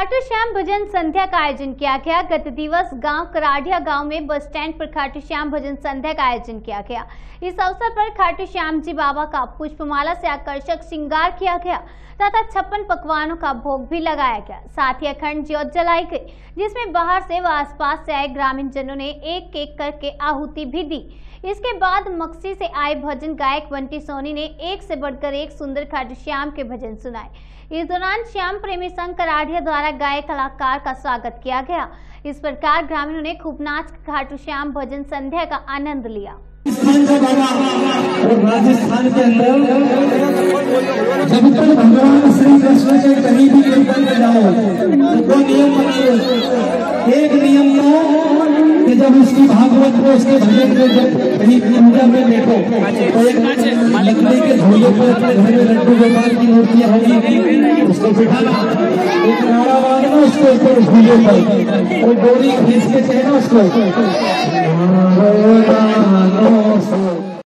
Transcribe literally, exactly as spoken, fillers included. खाटू श्याम भजन संध्या का आयोजन किया गया। गत दिवस गांव कराड़िया गांव में बस स्टैंड पर खाटू श्याम भजन संध्या का आयोजन किया गया। इस अवसर पर खाटू श्याम जी बाबा का पुष्पमाला से आकर्षक श्रृंगार किया गया तथा छप्पन पकवानों का भोग भी लगाया गया। साथ ही अखंड ज्योत जलाई गई, जिसमें बाहर से व आसपास से आए ग्रामीण जनों ने एक एक करके आहुति भी दी। इसके बाद मक्सी से आए भजन गायक बंटी सोनी ने एक से बढ़कर एक सुंदर खाटू श्याम के भजन सुनाए। इस दौरान श्याम प्रेमी संघ कराड़िया द्वारा गायक कलाकार का स्वागत किया गया। इस प्रकार ग्रामीणों ने खूब नाच खाटू श्याम भजन संध्या का आनंद लिया। राजस्थान के अंदर जब तक भगवान श्री कृष्ण के करीब न जाओ, दो नियम बने। एक नियम तो कि जब उसकी भागवत को उसके भजन को जब कहीं पूजा में देखो तो एक लकड़ी के धोइयों पर अपने घर में लड्डू गोपाल की मूर्तियाँ होगी, उसको बिठाना, एक नारा बांधना उसको ऊपर धोइयों पर, और डोरी खींच के चलना उसको।